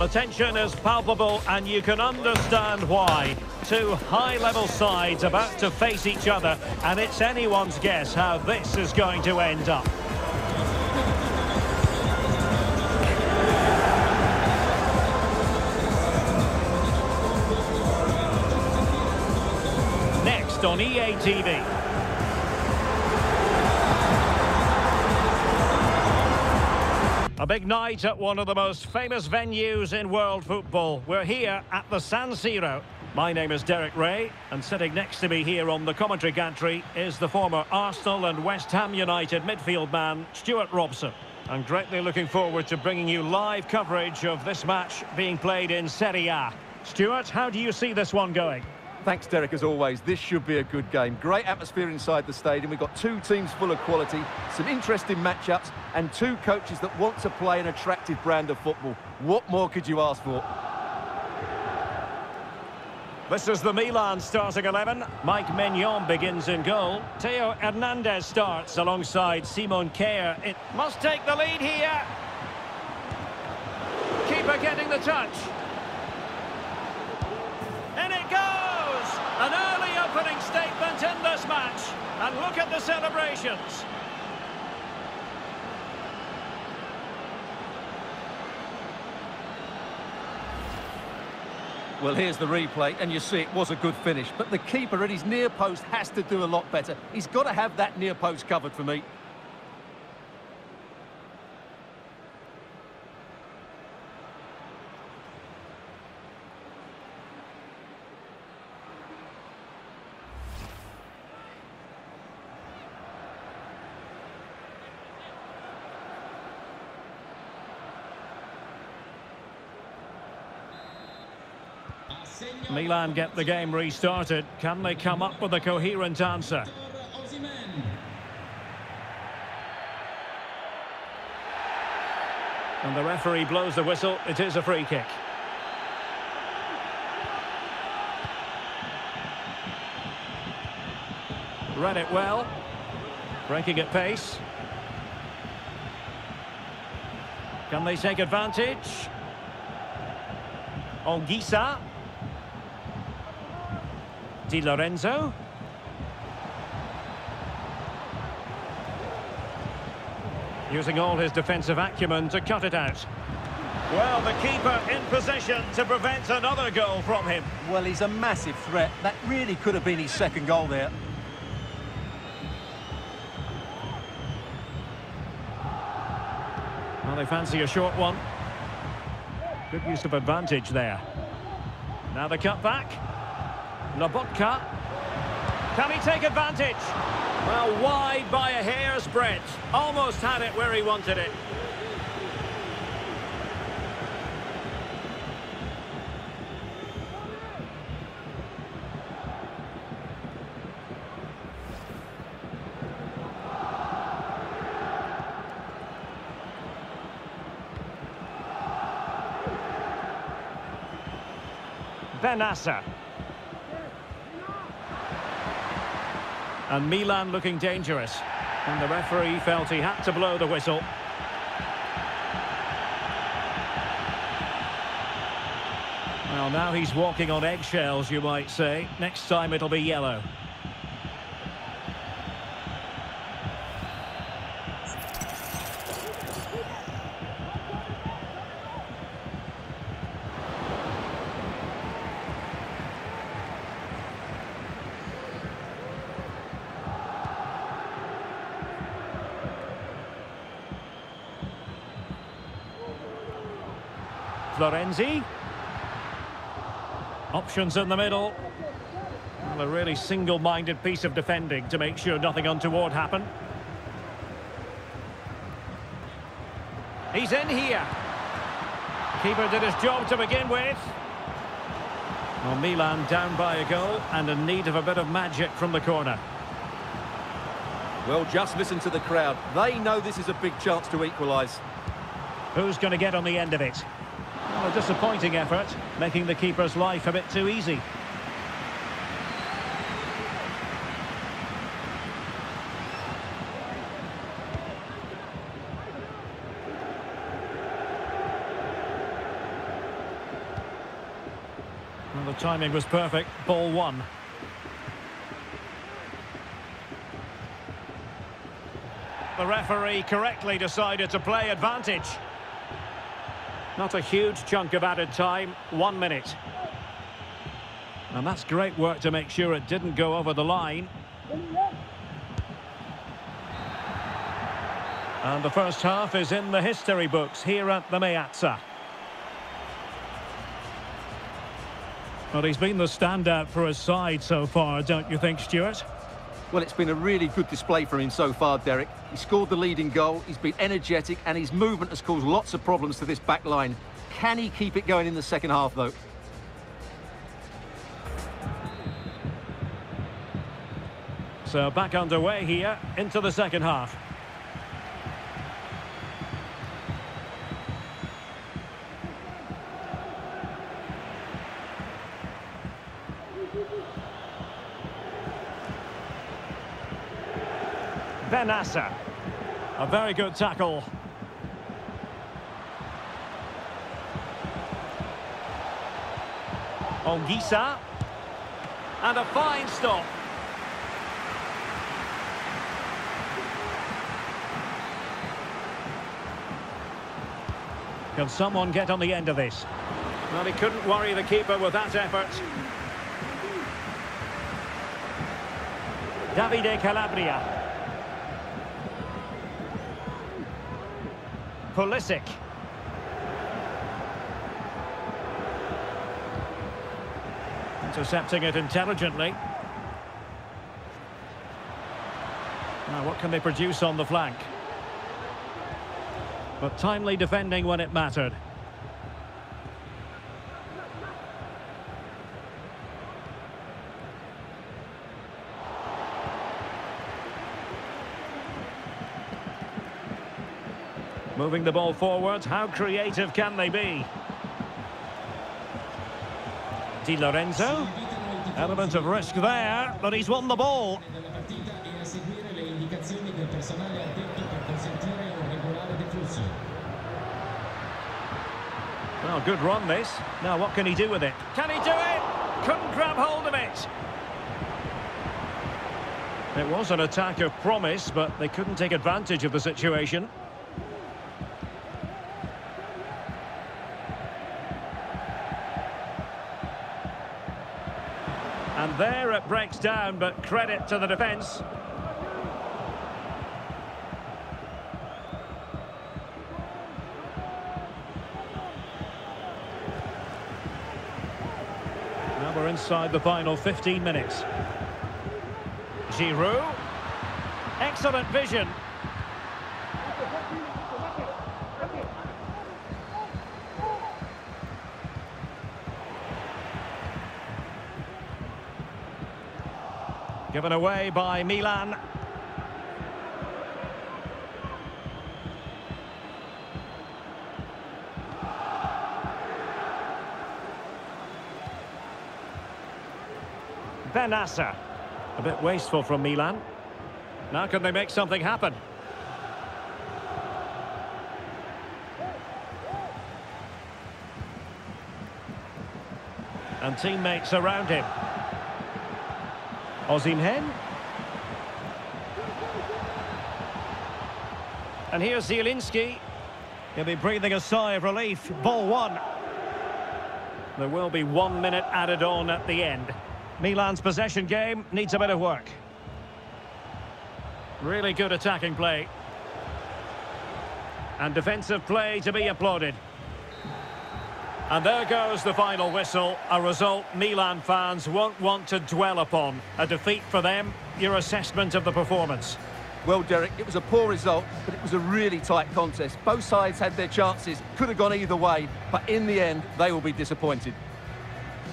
The tension is palpable, and you can understand why. Two high-level sides about to face each other, and it's anyone's guess how this is going to end up. Next on EA TV. A big night at one of the most famous venues in world football. We're here at the San Siro. My name is Derek Ray, and sitting next to me here on the commentary gantry is the former Arsenal and West Ham United midfield man, Stuart Robson. I'm greatly looking forward to bringing you live coverage of this match being played in Serie A. Stuart, how do you see this one going? Thanks, Derek, as always. This should be a good game. Great atmosphere inside the stadium. We've got two teams full of quality, some interesting matchups, and two coaches that want to play an attractive brand of football. What more could you ask for? This is the Milan starting 11. Mike Maignan begins in goal. Teo Hernandez starts alongside Simon Kjaer. It must take the lead here. Keeper getting the touch. And it goes! An early opening statement in this match, and look at the celebrations. Well, here's the replay, and you see it was a good finish, but the keeper at his near post has to do a lot better. He's got to have that near post covered for me. Milan get the game restarted. Can they come up with a coherent answer? And the referee blows the whistle. It is a free kick. Read it well. Breaking at pace. Can they take advantage? Onguissa. Di Lorenzo. Using all his defensive acumen to cut it out. Well, the keeper in possession to prevent another goal from him. Well, he's a massive threat. That really could have been his second goal there. Well, they fancy a short one. Good use of advantage there. Now the cut back. Lobotka. Can he take advantage? Well, wide by a hair's breadth. Almost had it where he wanted it. Vanassa. And Milan looking dangerous. And the referee felt he had to blow the whistle. Well, now he's walking on eggshells, you might say. Next time it'll be yellow. Lorenzi. Options in the middle. Well, a really single-minded piece of defending to make sure nothing untoward happened. He's in here. Keeper did his job to begin with. Well, Milan down by a goal and in need of a bit of magic from the corner. Well, just listen to the crowd. They know this is a big chance to equalise. Who's going to get on the end of it? A disappointing effort, making the keeper's life a bit too easy. And the timing was perfect. Ball one. The referee correctly decided to play advantage. Not a huge chunk of added time. 1 minute. And that's great work to make sure it didn't go over the line. And the first half is in the history books here at the Meazza. Well, he's been the standout for his side so far, don't you think, Stuart? Well, it's been a really good display from him so far, Derek. He scored the leading goal, he's been energetic, and his movement has caused lots of problems to this back line. Can he keep it going in the second half, though? So back underway here into the second half. Vanassa, a very good tackle. Ongisa, and a fine stop. Can someone get on the end of this? Well, he couldn't worry the keeper with that effort. Davide Calabria. Pulisic. Intercepting it intelligently. Now, what can they produce on the flank? But timely defending when it mattered. Moving the ball forward, how creative can they be? Di Lorenzo, element of risk there, but he's won the ball. Well, good run this. Now, what can he do with it? Can he do it? Couldn't grab hold of it. It was an attack of promise, but they couldn't take advantage of the situation. And there it breaks down, but credit to the defence. Now we're inside the final 15 minutes. Giroud. Excellent vision. Given away by Milan. Vanassa. A bit wasteful from Milan. Now can they make something happen? And teammates around him. Osimhen. And here's Zielinski. He'll be breathing a sigh of relief. Ball one. There will be 1 minute added on at the end. Milan's possession game needs a bit of work. Really good attacking play. And defensive play to be applauded. And there goes the final whistle, a result Milan fans won't want to dwell upon. A defeat for them, your assessment of the performance? Well, Derek, it was a poor result, but it was a really tight contest. Both sides had their chances, could have gone either way, but in the end, they will be disappointed.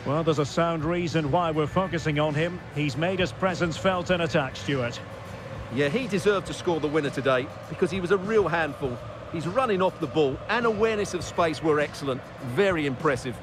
Well, there's a sound reason why we're focusing on him. He's made his presence felt in attack, Stuart. Yeah, he deserved to score the winner today because he was a real handful. He's running off the ball and awareness of space were excellent. Very impressive.